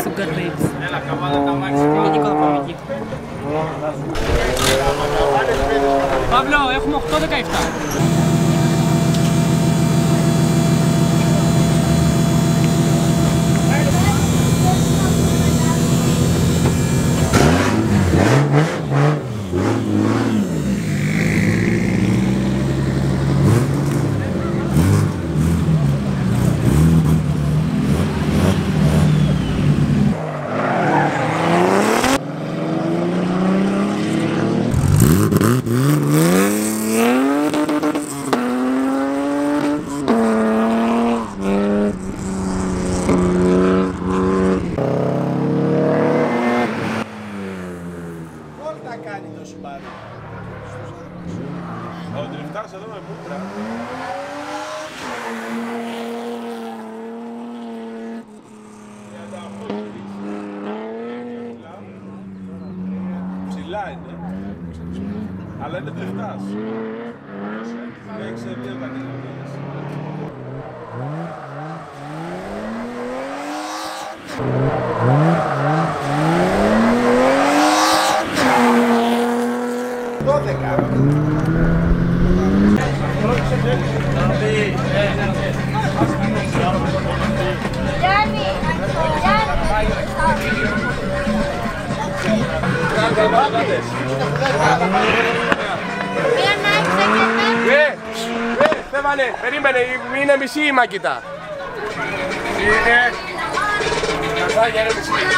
Sugar babes. Pablo, έχουμε 8-17. Αλλά είναι τριφτάς. Έχεις δύο κατηγορίες. Περίμενε, είναι μισή η μακητά. Είναι... Καθάρια είναι μισή.